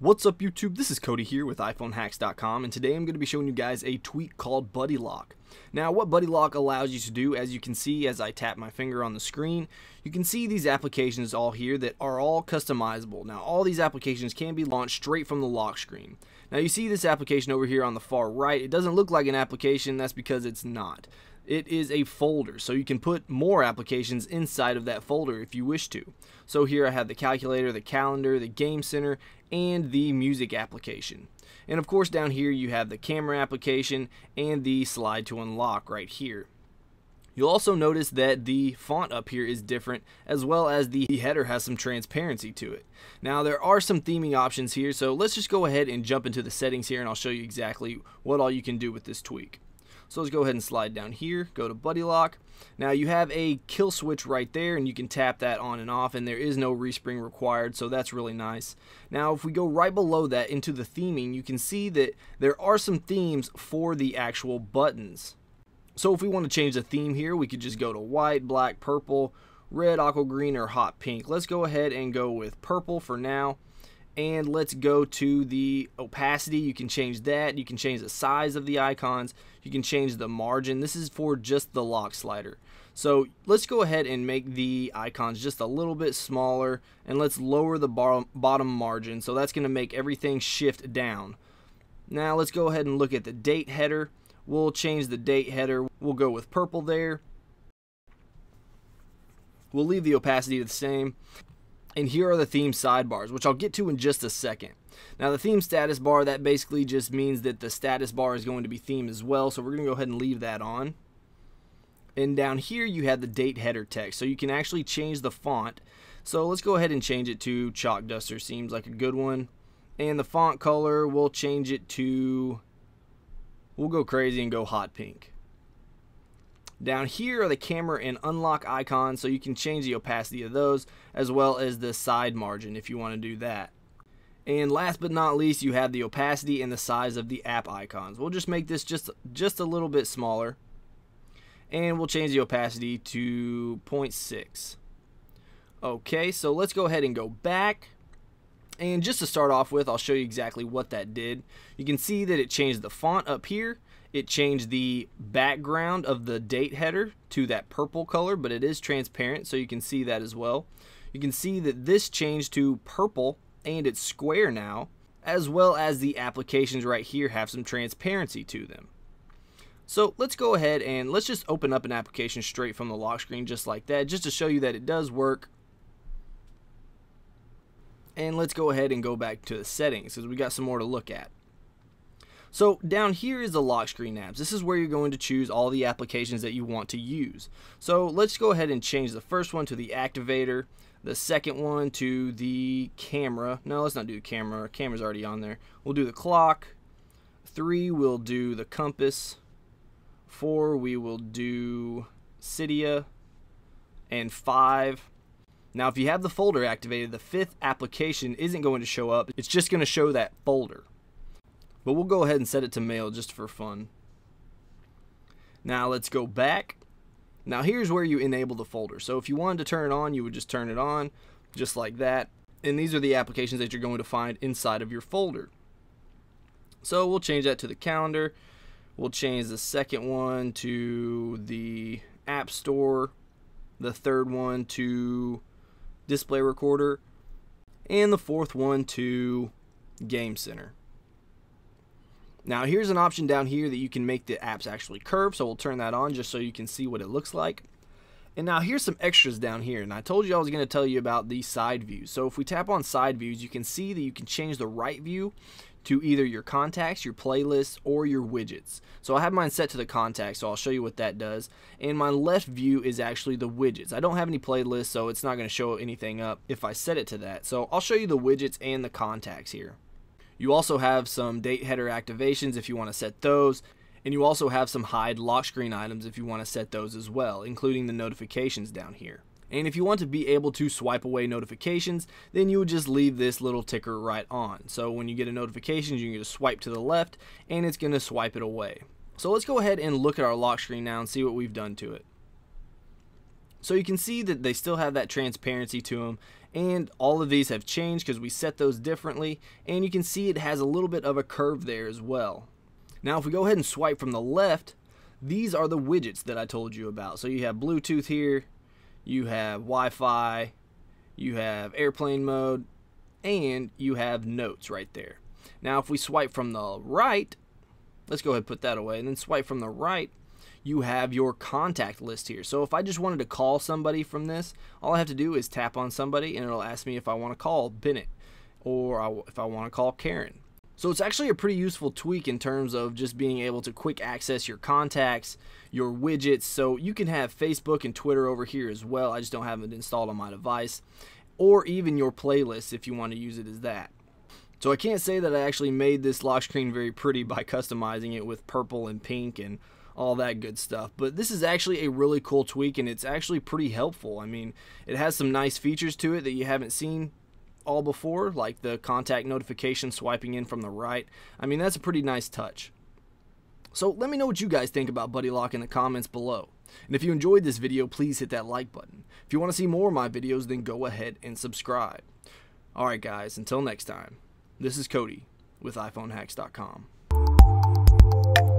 What's up YouTube, this is Cody here with iPhoneHacks.com, and today I'm going to be showing you guys a tweak called Buddy Lock. Now what Buddy Lock allows you to do, as you can see as I tap my finger on the screen, you can see these applications all here that are all customizable. Now all these applications can be launched straight from the lock screen. Now you see this application over here on the far right, it doesn't look like an application, that's because it's not. It is a folder, so you can put more applications inside of that folder if you wish to. So here I have the calculator, the calendar, the game center, and the music application. And of course down here you have the camera application and the slide to unlock right here. You'll also notice that the font up here is different, as well as the header has some transparency to it. Now there are some theming options here, so let's just go ahead and jump into the settings here and I'll show you exactly what all you can do with this tweak. So let's go ahead and slide down here, go to Buddy Lock. Now you have a kill switch right there and you can tap that on and off, and there is no respring required, so that's really nice. Now if we go right below that into the theming, you can see that there are some themes for the actual buttons. So if we want to change the theme here, we could just go to white, black, purple, red, aqua green, or hot pink. Let's go ahead and go with purple for now. And let's go to the opacity. You can change that. You can change the size of the icons. You can change the margin. This is for just the lock slider. So let's go ahead and make the icons just a little bit smaller. And let's lower the bottom margin. So that's going to make everything shift down. Now let's go ahead and look at the date header. We'll change the date header. We'll go with purple there. We'll leave the opacity the same. And here are the theme sidebars, which I'll get to in just a second. Now the theme status bar, that basically just means that the status bar is going to be theme as well, so we're going to go ahead and leave that on. And down here you have the date header text, so you can actually change the font. So let's go ahead and change it to Chalk Duster, seems like a good one. And the font color, we'll change it to, we'll go crazy and go hot pink. Down here are the camera and unlock icons, so you can change the opacity of those as well as the side margin if you want to do that. And last but not least, you have the opacity and the size of the app icons. We'll just make this just a little bit smaller, and we'll change the opacity to 0.6. Okay, so let's go ahead and go back. And just to start off with, I'll show you exactly what that did. You can see that it changed the font up here. It changed the background of the date header to that purple color, but it is transparent, so you can see that as well. You can see that this changed to purple and it's square now, as well as the applications right here have some transparency to them. So let's go ahead and let's just open up an application straight from the lock screen just like that, just to show you that it does work. And let's go ahead and go back to the settings because we got some more to look at. So down here is the lock screen apps. This is where you're going to choose all the applications that you want to use. So let's go ahead and change the first one to the activator, the second one to the camera. No, let's not do camera. Camera's already on there. We'll do the clock. 3, we'll do the compass. 4, we will do Cydia. And 5. Now if you have the folder activated, the 5th application isn't going to show up. It's just going to show that folder. But we'll go ahead and set it to mail just for fun. Now let's go back. Now here's where you enable the folder. So if you wanted to turn it on, you would just turn it on just like that. And these are the applications that you're going to find inside of your folder. So we'll change that to the calendar. We'll change the second one to the App Store. The third one to Display Recorder. And the fourth one to Game Center. Now here's an option down here that you can make the apps actually curve, so we'll turn that on just so you can see what it looks like. And now here's some extras down here, and I told you I was going to tell you about the side views. So if we tap on side views, you can see that you can change the right view to either your contacts, your playlists, or your widgets. So I have mine set to the contacts, so I'll show you what that does. And my left view is actually the widgets. I don't have any playlists, so it's not going to show anything up if I set it to that. So I'll show you the widgets and the contacts here. You also have some date header activations if you want to set those, and you also have some hide lock screen items if you want to set those as well, including the notifications down here. And if you want to be able to swipe away notifications, then you would just leave this little ticker right on. So when you get a notification, you can just swipe to the left and it's going to swipe it away. So let's go ahead and look at our lock screen now and see what we've done to it. So you can see that they still have that transparency to them, and all of these have changed because we set those differently, and you can see it has a little bit of a curve there as well. Now if we go ahead and swipe from the left, these are the widgets that I told you about. So you have Bluetooth here, you have Wi-Fi, you have airplane mode, and you have notes right there. Now if we swipe from the right, let's go ahead and put that away, and then swipe from the right, you have your contact list here. So if I just wanted to call somebody from this, all I have to do is tap on somebody and it'll ask me if I want to call Bennett or if I want to call Karen. So it's actually a pretty useful tweak in terms of just being able to quick access your contacts, your widgets. So you can have Facebook and Twitter over here as well. I just don't have it installed on my device, or even your playlists if you want to use it as that. So I can't say that I actually made this lock screen very pretty by customizing it with purple and pink and all that good stuff, but this is actually a really cool tweak and it's actually pretty helpful. I mean, it has some nice features to it that you haven't seen all before, like the contact notification swiping in from the right. I mean, that's a pretty nice touch. So let me know what you guys think about Buddy Lock in the comments below. And if you enjoyed this video, please hit that like button. If you want to see more of my videos, then go ahead and subscribe. Alright guys, until next time, this is Cody with iPhoneHacks.com.